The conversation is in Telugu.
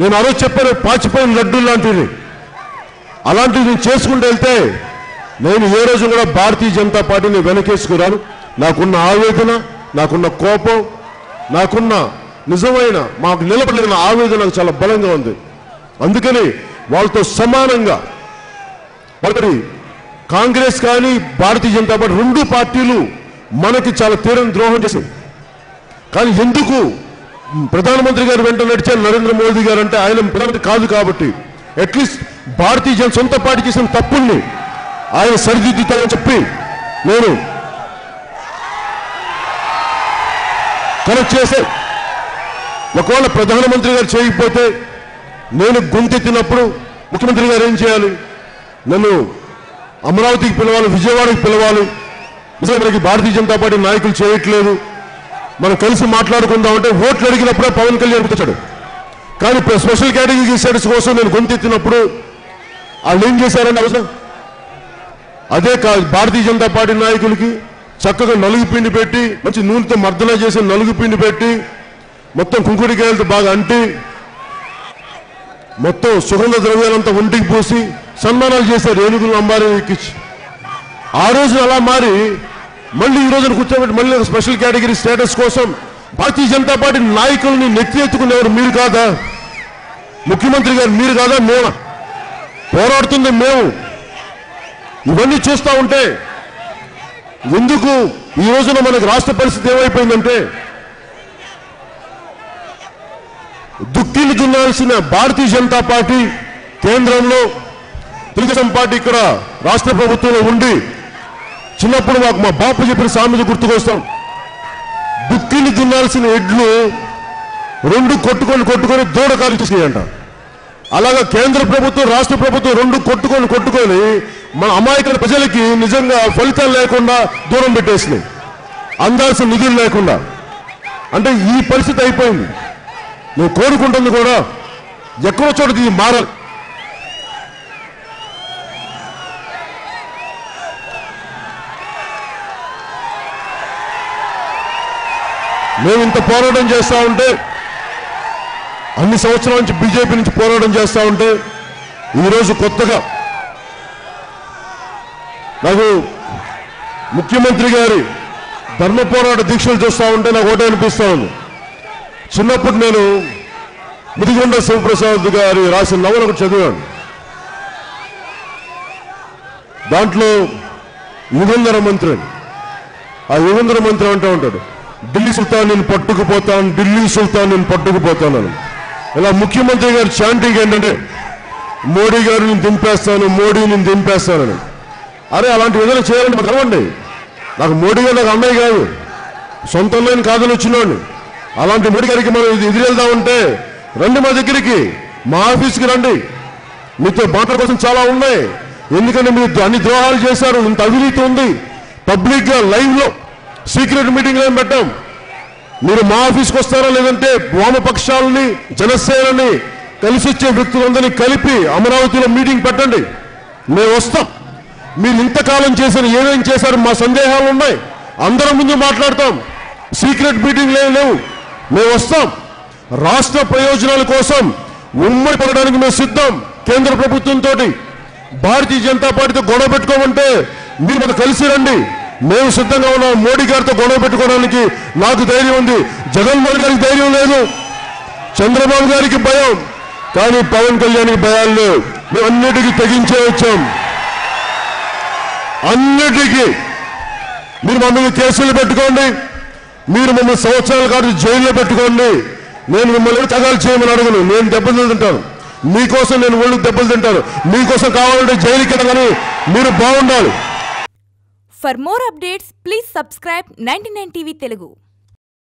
నేను ఆ రోజు చెప్పాను పాచిపోయిన లడ్డూ లాంటిది. అలాంటిది నేను చేసుకుంటూ వెళ్తే నేను ఏ రోజు కూడా భారతీయ జనతా పార్టీని వెనకేసుకురాను. నాకున్న ఆవేదన, నాకున్న కోపం, నాకున్న నిజమైన మాకు నిలబడలేని ఆవేదన నాకు చాలా బలంగా ఉంది. అందుకని వాళ్ళతో సమానంగా మరి కాంగ్రెస్ కానీ భారతీయ జనతా పార్టీ రెండు పార్టీలు మనకి చాలా తీరని ద్రోహం చేసింది. కానీ ఎందుకు ప్రధానమంత్రి గారు వెంట నడిచే నరేంద్ర మోదీ గారు అంటే ఆయన ప్రధానమంత్రి కాదు కాబట్టి అట్లీస్ట్ భారతీయ జన సొంత పార్టీ చేసిన తప్పుల్ని ఆయన సరిదిద్దుతారని చెప్పి నేను కరెక్ట్ చేసే. ఒకవేళ ప్రధానమంత్రి గారు చేయకపోతే నేను గొంతెత్తినప్పుడు ముఖ్యమంత్రి గారు ఏం చేయాలి? నన్ను అమరావతికి పిలవాలి, విజయవాడకి పిలవాలి. నిజంగా మనకి భారతీయ జనతా పార్టీ నాయకులు చేయట్లేదు, మనం కలిసి మాట్లాడుకుందామంటే ఓట్లు అడిగినప్పుడే పవన్ కళ్యాణ్ వచ్చాడు. కానీ స్పెషల్ కేటగిరీ స్టేటస్ కోసం నేను గొంతెత్తినప్పుడు వాళ్ళు ఏం చేశారని అవసరం అదే కాదు. భారతీయ జనతా పార్టీ నాయకులకి చక్కగా నలుగు పిండి పెట్టి, మంచి నూనెతో మర్దన చేసిన నలుగు పిండి పెట్టి, మొత్తం కుంకుడికాయలతో బాగా అంటి, మొత్తం సుగంధ ద్రవ్యాలంతా ఒంటికి పోసి సన్మానాలు చేశారు ఏనుగులు అంబారీని ఎక్కించి. ఆ రోజు అలా మారి మళ్ళీ ఈ రోజున కూర్చోబెట్టి మళ్ళీ స్పెషల్ కేటగిరీ స్టేటస్ కోసం భారతీయ జనతా పార్టీ నాయకుల్ని నెత్తి ఎత్తుకునేవారు మీరు కాదా? ముఖ్యమంత్రి గారు మీరు కాదా? మేము పోరాడుతుంది మేము. ఇవన్నీ చూస్తూ ఉంటే ఎందుకు ఈ రోజున మనకు రాష్ట్ర పరిస్థితి ఏమైపోయిందంటే దుక్కిని దున్నాల్సిన భారతీయ జనతా పార్టీ కేంద్రంలో తెలుగుదేశం పార్టీ ఇక్కడ రాష్ట్ర ప్రభుత్వంలో ఉండి చిన్నప్పుడు మాకు మా బాపు చెప్పిన సామెత గుర్తుకొస్తాం. దుక్కిని దున్నాల్సిన ఎడ్లు రెండు కొట్టుకొని కొట్టుకొని దూడ కాల్చేసేయంట. అలాగా కేంద్ర ప్రభుత్వం రాష్ట్ర ప్రభుత్వం రెండు కొట్టుకొని కొట్టుకొని మన అమాయకుల ప్రజలకి నిజంగా ఫలితాలు లేకుండా దూరం పెట్టేసినాయి, అందాల్సిన నిధులు లేకుండా. అంటే ఈ పరిస్థితి అయిపోయింది. నువ్వు కోరుకుంటుంది కూడా ఎక్కడో చోట ఇది మారాలి. మేము ఇంత పోరాటం చేస్తూ ఉంటే అన్ని సంవత్సరాల నుంచి బీజేపీ నుంచి పోరాటం చేస్తూ ఉంటే ఈరోజు కొత్తగా నాకు ముఖ్యమంత్రి గారి ధర్మ పోరాట దీక్షలు చూస్తూ ఉంటే నాకు ఒకటే అనిపిస్తూ ఉంది. చిన్నప్పుడు నేను ముదిగొండ శివప్రసాద్ గారి రాసిన నవల ఒకటి చదివాను. దాంట్లో యుగంధర మంత్రి, ఆ యుగంధర మంత్రి అంటూ ఉంటాడు ఢిల్లీ సుల్తాన్ నేను పట్టుకుపోతాను, ఢిల్లీ సుల్తాన్ నేను పట్టుకుపోతాను. ఇలా ముఖ్యమంత్రి గారు చాంటింగ్ ఏంటంటే మోడీ గారు నేను దింపేస్తాను, మోడీ నేను దింపేస్తానని. అరే అలాంటి ఏదైనా చేయాలంటే మాకు అలవండి. నాకు మోడీ గారు నాకు అన్నయ్య కాదు, సొంత అన్నయ్యని కాదని వచ్చినోడిని. అలాంటి మోడీ గారికి మనం ఎదురెళ్దామంటే రండి మా దగ్గరికి, మా ఆఫీస్కి రండి, మీతో మాటల కోసం చాలా ఉన్నాయి. ఎందుకంటే మీరు అన్ని ద్రోహాలు చేశారు, ఇంత అవినీతి ఉంది, పబ్లిక్గా లైవ్లో సీక్రెట్ మీటింగ్లు ఏం పెట్టాం. మీరు మా ఆఫీస్కి వస్తారా లేదంటే వామపక్షాలని జనసేనని కలిసి వచ్చే వ్యక్తులందరినీ కలిపి అమరావతిలో మీటింగ్ పెట్టండి, మేము వస్తాం. మీరు ఇంతకాలం చేసిన ఏమేం చేశారు మా సందేహాలు ఉన్నాయి, అందరం ముందు మాట్లాడతాం, సీక్రెట్ మీటింగ్లు ఏమి లేవు, మేము వస్తాం. రాష్ట్ర ప్రయోజనాల కోసం ఉమ్మడి పడడానికి మేము సిద్ధం. కేంద్ర ప్రభుత్వంతో భారతీయ జనతా పార్టీతో గొడవ పెట్టుకోమంటే మీరు మాకు కలిసి రండి, మేము సిద్ధంగా ఉన్నాం. మోడీ గారితో గొడవ పెట్టుకోవడానికి నాకు ధైర్యం ఉంది, జగన్మోహన్ గారికి ధైర్యం లేదు, చంద్రబాబు గారికి భయం, కానీ పవన్ కళ్యాణ్కి భయాలు లేవు. మేము అన్నిటికీ తెగించే వచ్చాం, అన్నిటికీ. మీరు మమ్మల్ని కేసులు పెట్టుకోండి, మీరు మమ్మల్ని సంవత్సరాల కాదు జైల్లో పెట్టుకోండి, నేను మిమ్మల్ని తగాలు చేయమని అడగను. నేను దెబ్బలు తింటాను మీకోసం, నేను ఒళ్ళు దెబ్బలు తింటాను మీకోసం. కావాలంటే జైలుకి వెళ్ళగానే మీరు బాగుండాలి. For more updates, please subscribe 99TV Telugu.